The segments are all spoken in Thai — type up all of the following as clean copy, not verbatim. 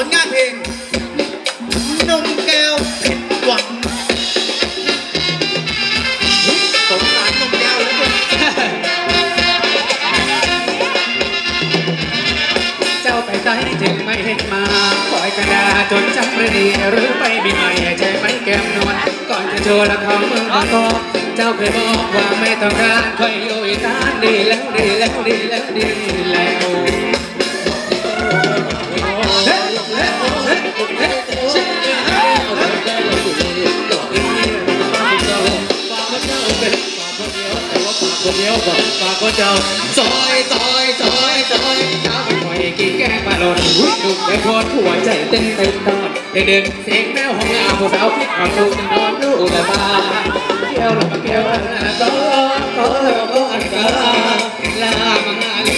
ผลงานเพลงนมแก้วเผ็ดหวานสงสารนมแก้วแล้วกันเจ้าไปใจจึงไม่เห็นมาปล่อยกระดาจนจำประเดี๋ยวหรือไปบินใหม่ใจไม่แก้มนวลก่อนจะโชว์ละครเมืองกอเจ้าเคยบอกว่าไม่ต้องการคอยอยู่อีกนานดีแล้วดีแล้วดีแล้วดีแล้วเดี๋ยวบอกปากก็เจ้าซอยซอยซอยซอยข้าวหอยกินแกงปลาหลอดหุ่นดุกแต่พอหัวใจเต้นเต้นตอนเด็กๆเสียงแมวของเราสาวพิษของลูกนอนลูกแต่บ้าเกี่ยวหลับเกี่ยวก็อันตรายลามังอาลี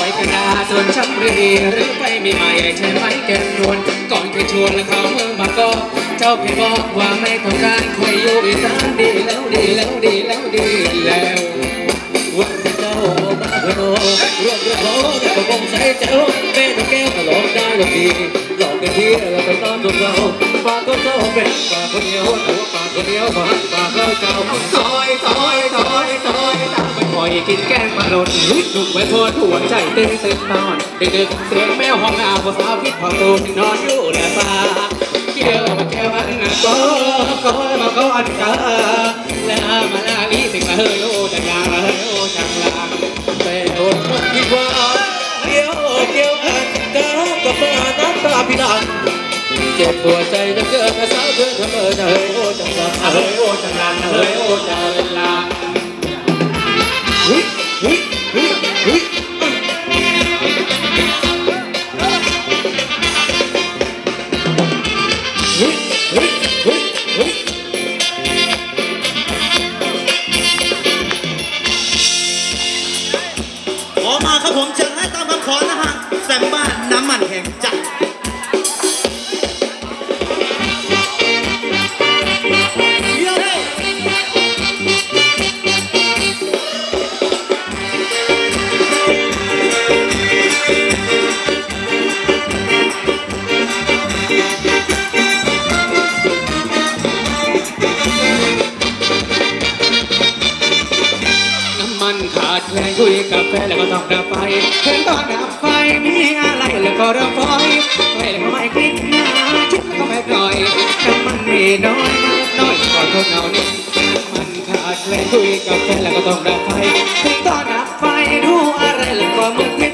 อยกระดาจนช้ำรีหรือไปมีใหม่ใช่ไหมแกนวนก่อนเคยชวนและเขาเมื่อมาก็เจ้าเคยบอกว่าไม่ต้องการคอยอยู่อีสานดีแล้วดีแล้วดีแล้วดีแล้วรวมด้วยเขาแต่ก็คงใส่ใจแม่ต้องแก้วตลอดได้หรอกดีหลอกกันที่เราต้องตามดวงเราปากก็เจ้าเป็นปากคนเดียวตัวปากคนเดียวมาปากเราเจ้าซอยซอยซอยซอยตามไปคอยกินแกงปลาหลอดดุกไว้โทษหัวใจเต้นเต้นนอนเด็กๆเสียงแมวห้องอาบสาวพิษพอตูนอนอยู่แลปาเกี่ยวมาแก้วมันก็คอยมาก็อันตาและมาลาลีถึงมาเฮยโอจังยามาเฮยโอจังลาแต่โดนพวกคิดว่าเกี่ยวเกี่ยวอันตากับมาน้ำตาพิลันเจ็บปวดใจจะเกิดสาวเพื่อนทำเอิญเฮยโอจังลาเฮยโอจังลาเฮยโอจังลาคุยกับแฟนแล้วก็ต้องดับไฟเพิ่งต้องดับไฟมีอะไรแล้วก็ระบายไฟแล้วก็ไม่กลิ้งหน้าชุดแล้วก็ไม่ปล่อยน้ำมันมีน้อยน้อยก่อนเขาเงาเนี่ยมันขาดแรงคุยกับแฟนแล้วก็ต้องดับไฟเพิ่งต้องดับไฟดูอะไรแล้วก็มือพิษ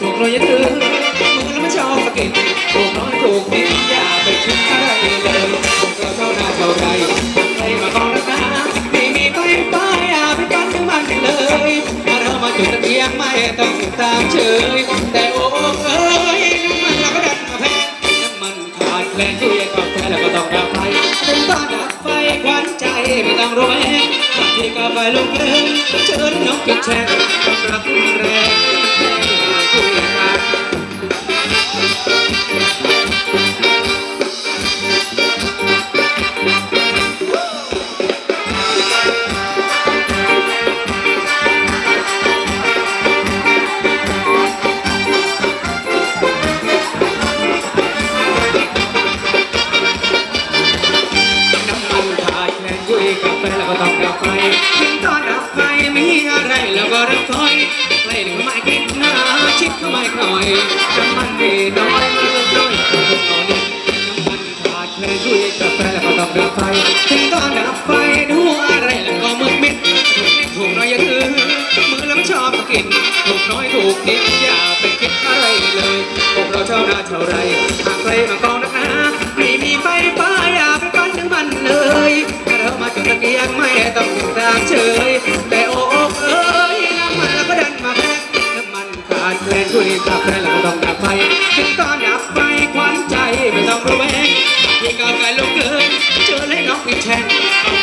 ถูกลอยตื้อมือแล้วไม่ชอบกินถูกน้อยถูกนิดอย่าไปคิดอะไรเลยผมเราเท่าหน้าเท่าไรใครมาต้องรักนะไม่มีไฟฟ้าอย่าไปปั้นถึงมันเลยมาจุดตะเกียงไม่ต้องตามเฉยแต่โอ้เอ้ยน้ำมันเราก็ดับไฟน้ำมันขาดแคลนช่วยกับแฟนแล้วก็ต้องดับไฟถึงต้องดับไฟควันใจไม่ต้องร้องแห้งขับที่กาแฟลุกเดินเชิญนกกินแฉกรับแรงช่วยกันWe're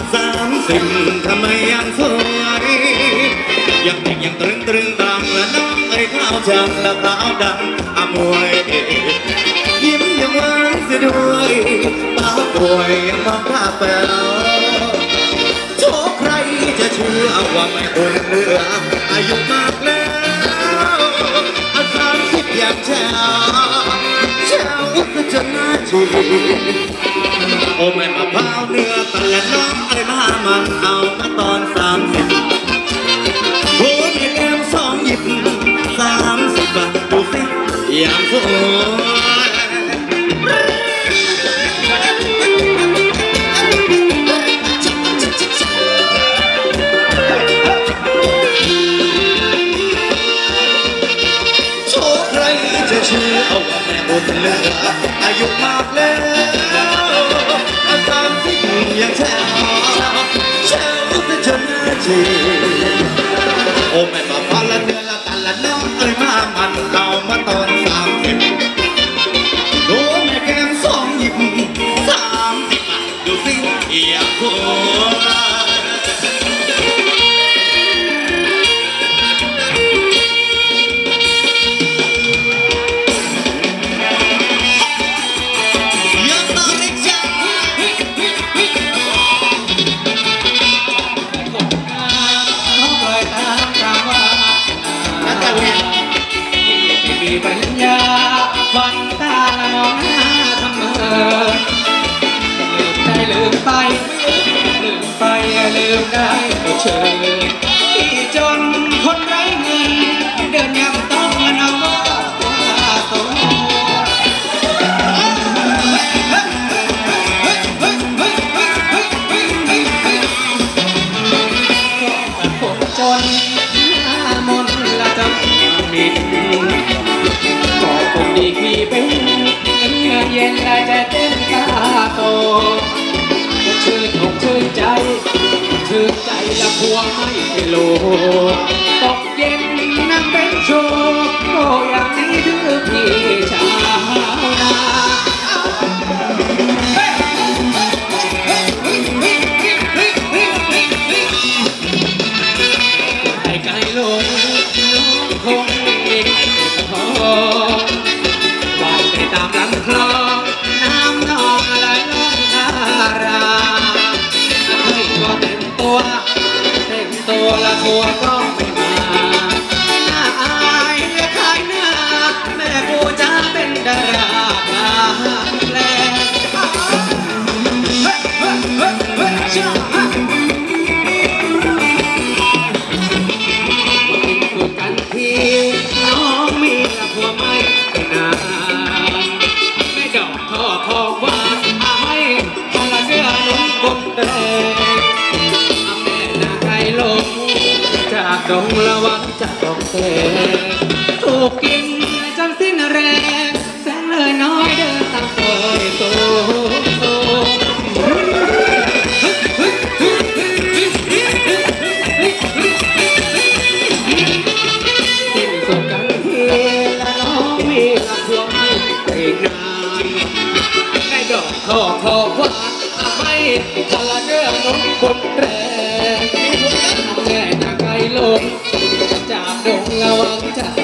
30ทำไมยังสวยยังเด็กยังตรึงตรึงดังและน้องไอ้ขาวจังและขาวดำอมวยยิ้มยังหวานเสียด้วยตาป่วยยังมองภาพแปลวโชคใครจะเชื่อว่าไม่ควรเหลืออายุมากแล้วอาสาคิดอย่างแช่แช่ก็จะน่าจีโอ้แม่มะพร้าวเนื้อตันและน้องไอ้มามันเอามาตอน30โอ้ยแก้มสองหยิบ30บาทดูสิยามสวยโชคใครจะเชื่อเอาแม่บนเรืออายุมากแล้วยังแช่แช่แต่ฉันน่าจีโอ้แม่มาพันละเดือนละตันละน้องเอ้ยมามันเอามาตอน30โอ้แม่แก้มสองหยิบ30บาทดูสิอยากโคปัญญาวันตาหน้าทำเมื่อลืมไปลืมไปลืมได้ไม่เชิญที่จนคนไร้เงินเดินยามต้องนำว่าตัวคนจนหน้ามนละจำมิดดีกี่เป็นเงินเย็นและจะเต้นตาโตชื่นอกชื่นใจชื่นใจละพวงไม่โลตกเย็นนั่งเป็นโชว์โตอย่างนี้ถือพี่ชาวนาต้องระวังจะต้องเตะถูกกินจนสิ้นแรงแสงเลยน้อยเดินตามเตยโตโตสิ้นสุดกันทีละน้องมีลำพวงไม่เก่งนานได้ดอกทอทอว่าให้พลังเรื่องน้องคนแรงแม่จากไกลลงจากดงระวังจาก